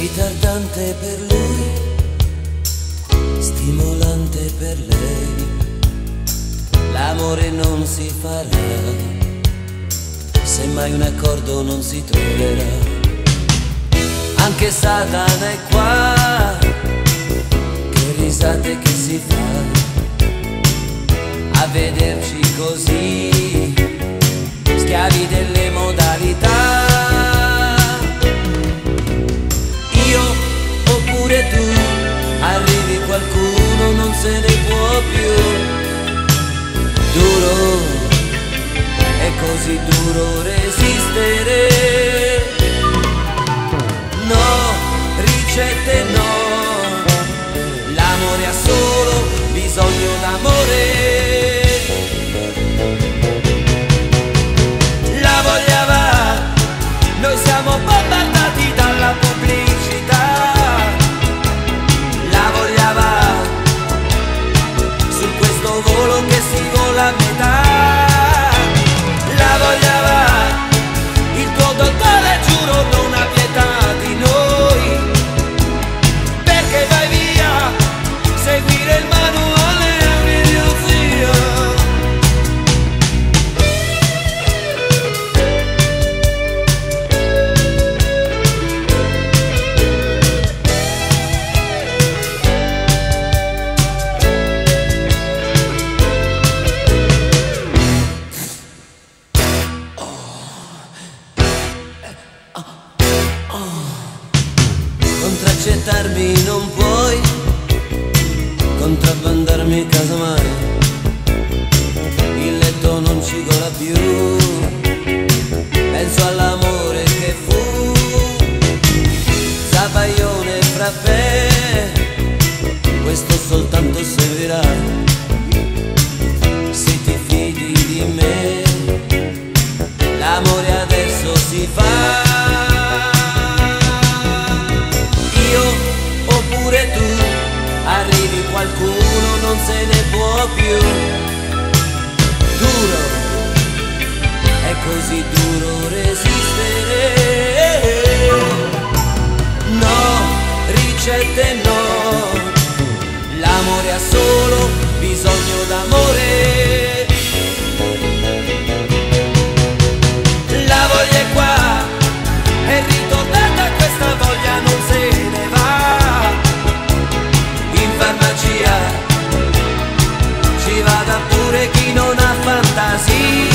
ritardante per lui, stimolante per lei. L'amore non si farà, semmai un accordo non si troverà. Anche Satana è qua, che risate che si fa a vederci così, schiavi delle modalità. Arrivi qualcuno, non se ne può più. Duro, è così duro resistere. No, ricette no, l'amore ha solo bisogno d'amore. La voglia va, noi siamo bombardati dalla pubblicità. Volo che si vola a metà, la voglia va, il tuo dottore giuro non ha pietà di noi, perché vai via, seguire il manuale è accettarmi non puoi, contrabbandarmi casomai, il letto non ci gola più, penso all'amore che fu, Zabaglione frappè, questo soltanto servirà, se ti fidi di me, l'amore adesso si fa. Arrivi qualcuno, non se ne può più. Duro, è così duro resistere. No, ricette no, l'amore ha solo bisogno d'amore. La voglia è qua, è ritornata questa voglia, non se ne va. Farmacia, ci vada pure chi non ha fantasia.